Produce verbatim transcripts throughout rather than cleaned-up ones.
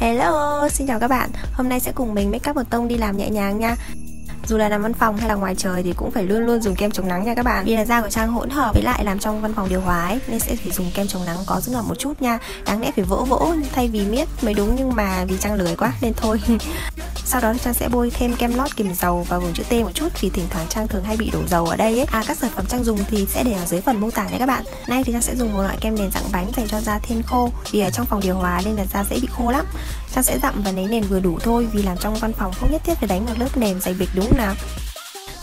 Hello, xin chào các bạn. Hôm nay sẽ cùng mình make up một tông đi làm nhẹ nhàng nha. Dù là làm văn phòng hay là ngoài trời thì cũng phải luôn luôn dùng kem chống nắng nha các bạn. Vì là da của Trang hỗn hợp với lại làm trong văn phòng điều hòa ấy, nên sẽ phải dùng kem chống nắng có dưỡng ẩm một chút nha. Đáng lẽ phải vỗ vỗ thay vì miết mới đúng, nhưng mà vì Trang lười quá nên thôi. Sau đó Trang sẽ bôi thêm kem lót kìm dầu vào vùng chữ T một chút, vì thỉnh thoảng Trang thường hay bị đổ dầu ở đây ấy. À, các sản phẩm Trang dùng thì sẽ để ở dưới phần mô tả đấy các bạn. Nay thì Trang sẽ dùng một loại kem nền dạng bánh dành cho da thiên khô, vì ở trong phòng điều hòa nên là da dễ bị khô lắm. Trang sẽ dặm và lấy nền vừa đủ thôi, vì làm trong văn phòng không nhất thiết phải đánh một lớp nền dày bịch đúng nào.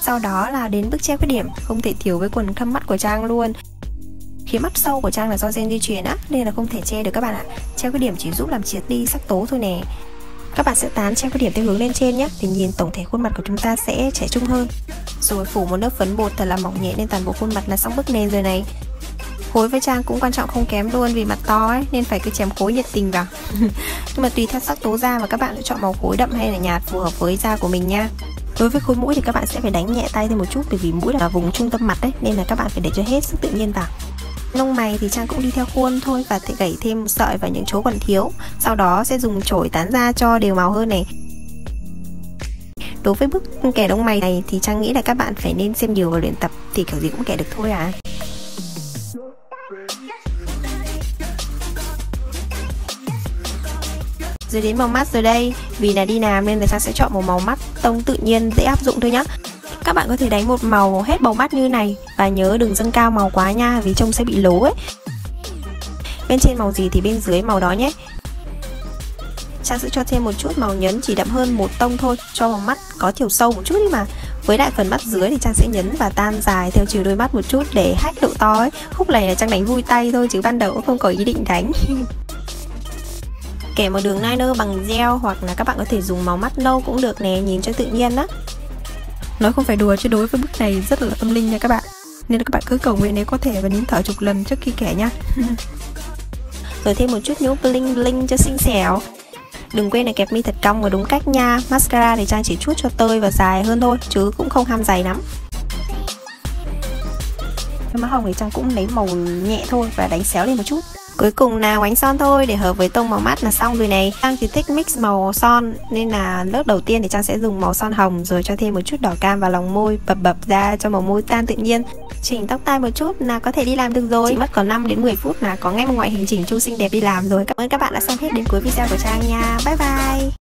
Sau đó là đến bước che khuyết điểm, không thể thiếu với quần thâm mắt của Trang luôn. Khía mắt sâu của Trang là do gen di truyền á, nên là không thể che được các bạn ạ. Che khuyết điểm chỉ giúp làm triệt đi sắc tố thôi nè. Các bạn sẽ tán che khuyết điểm theo hướng lên trên nhé, thì nhìn tổng thể khuôn mặt của chúng ta sẽ trẻ trung hơn. Rồi phủ một lớp phấn bột thật là mỏng nhẹ lên toàn bộ khuôn mặt là xong bước nền rồi này. Khối với Trang cũng quan trọng không kém luôn, vì mặt to ấy nên phải cứ chém khối nhiệt tình vào. Nhưng mà tùy theo sắc tố da mà các bạn lựa chọn màu khối đậm hay là nhạt phù hợp với da của mình nha. Đối với khối mũi thì các bạn sẽ phải đánh nhẹ tay thêm một chút, bởi vì mũi là vùng trung tâm mặt đấy, nên là các bạn phải để cho hết sức tự nhiên vào. Lông mày thì Trang cũng đi theo khuôn thôi, và thì gảy thêm sợi vào những chỗ còn thiếu. Sau đó sẽ dùng chổi tán ra cho đều màu hơn này. Đối với bước kẻ lông mày này thì Trang nghĩ là các bạn phải nên xem nhiều và luyện tập, thì kiểu gì cũng kẻ được thôi à. Rồi đến màu mắt rồi đây. Vì là đi làm nên là Trang sẽ chọn một màu mắt tông tự nhiên dễ áp dụng thôi nhá. Các bạn có thể đánh một màu hết bầu mắt như này, và nhớ đừng dâng cao màu quá nha, vì trông sẽ bị lố ấy. Bên trên màu gì thì bên dưới màu đó nhé. Trang sẽ cho thêm một chút màu nhấn chỉ đậm hơn một tông thôi, cho màu mắt có chiều sâu một chút ấy mà. Với lại phần mắt dưới thì Trang sẽ nhấn và tan dài theo chiều đôi mắt một chút để hách độ to ấy. Khúc này là Trang đánh vui tay thôi chứ ban đầu cũng không có ý định đánh. Kẻ một đường liner bằng gel, hoặc là các bạn có thể dùng màu mắt nâu cũng được nè, nhìn cho tự nhiên á. Nói không phải đùa chứ đối với bước này rất là tâm linh nha các bạn. Nên các bạn cứ cầu nguyện nếu có thể và nín thở chục lần trước khi kẻ nha. Rồi thêm một chút nhũ bling bling cho xinh xẻo. Đừng quên là kẹp mi thật cong và đúng cách nha. Mascara thì Trang chỉ chút cho tơi và dài hơn thôi, chứ cũng không ham dày lắm. Cái má hồng thì Trang cũng lấy màu nhẹ thôi và đánh xéo lên một chút. Cuối cùng là đánh son thôi, để hợp với tông màu mắt là xong rồi này. Trang thì thích mix màu son, nên là lớp đầu tiên thì Trang sẽ dùng màu son hồng, rồi cho thêm một chút đỏ cam vào lòng môi, bập bập ra cho màu môi tan tự nhiên. Chỉnh tóc tai một chút là có thể đi làm được rồi. Chỉ mất có năm đến mười phút là có ngay một ngoại hình chỉnh chu xinh đẹp đi làm rồi. Cảm ơn các bạn đã xem hết đến cuối video của Trang nha. Bye bye.